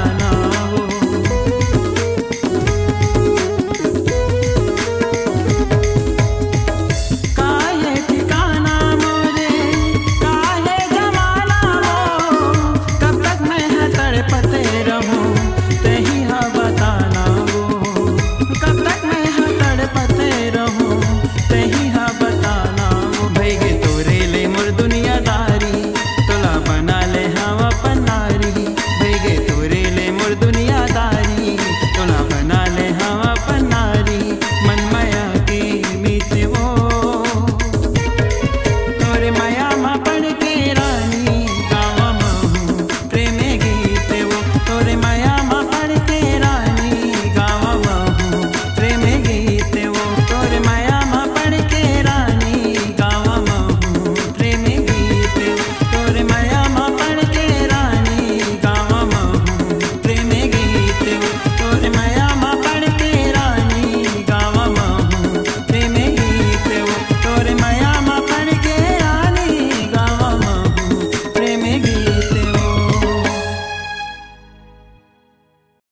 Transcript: बता